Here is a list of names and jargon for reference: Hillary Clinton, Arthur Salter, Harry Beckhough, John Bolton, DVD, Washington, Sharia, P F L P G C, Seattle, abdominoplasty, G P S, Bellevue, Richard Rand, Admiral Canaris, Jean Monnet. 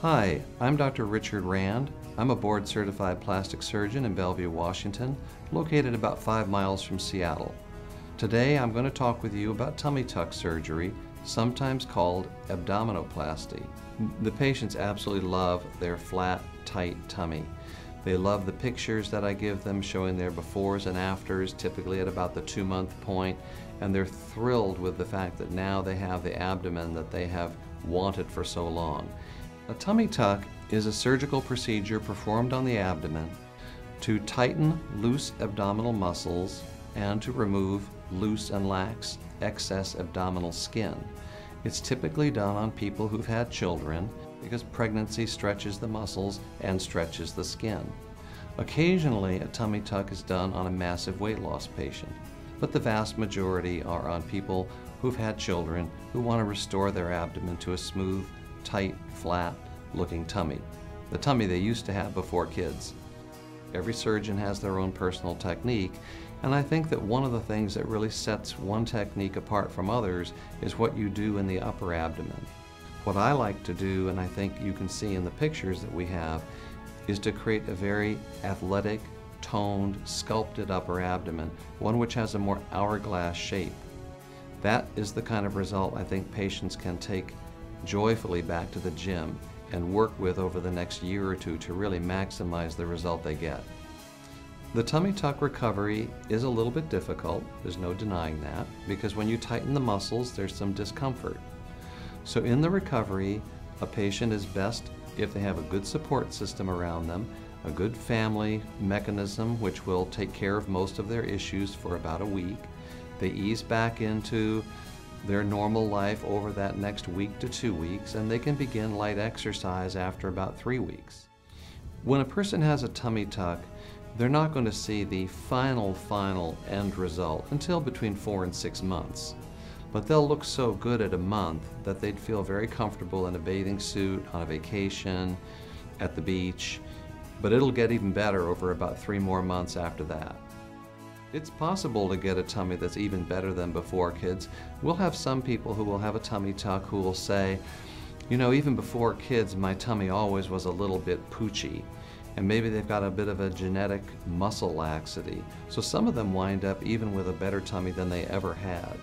Hi, I'm Dr. Richard Rand. I'm a board-certified plastic surgeon in Bellevue, Washington, located about 5 miles from Seattle. Today I'm going to talk with you about tummy tuck surgery, sometimes called abdominoplasty. The patients absolutely love their flat, tight tummy. They love the pictures that I give them showing their befores and afters, typically at about the 2-month point, and they're thrilled with the fact that now they have the abdomen that they have wanted for so long. A tummy tuck is a surgical procedure performed on the abdomen to tighten loose abdominal muscles and to remove loose and lax excess abdominal skin. It's typically done on people who've had children because pregnancy stretches the muscles and stretches the skin. Occasionally, a tummy tuck is done on a massive weight loss patient, but the vast majority are on people who've had children who want to restore their abdomen to a smooth, tight, flat looking tummy. The tummy they used to have before kids. Every surgeon has their own personal technique, and I think that one of the things that really sets one technique apart from others is what you do in the upper abdomen. What I like to do, and I think you can see in the pictures that we have, is to create a very athletic, toned, sculpted upper abdomen, one which has a more hourglass shape. That is the kind of result I think patients can take joyfully back to the gym and work with over the next year or two to really maximize the result they get. The tummy tuck recovery is a little bit difficult, there's no denying that, because when you tighten the muscles, there's some discomfort. So in the recovery, a patient is best if they have a good support system around them, a good family mechanism which will take care of most of their issues for about a week. They ease back into their normal life over that next week to 2 weeks, and they can begin light exercise after about 3 weeks. When a person has a tummy tuck, they're not going to see the final end result until between 4 and 6 months. But they'll look so good at a month that they'd feel very comfortable in a bathing suit, on a vacation, at the beach, but it'll get even better over about 3 more months after that. It's possible to get a tummy that's even better than before kids. We'll have some people who will have a tummy tuck who will say, you know, even before kids, my tummy always was a little bit poochy. And maybe they've got a bit of a genetic muscle laxity. So some of them wind up even with a better tummy than they ever had.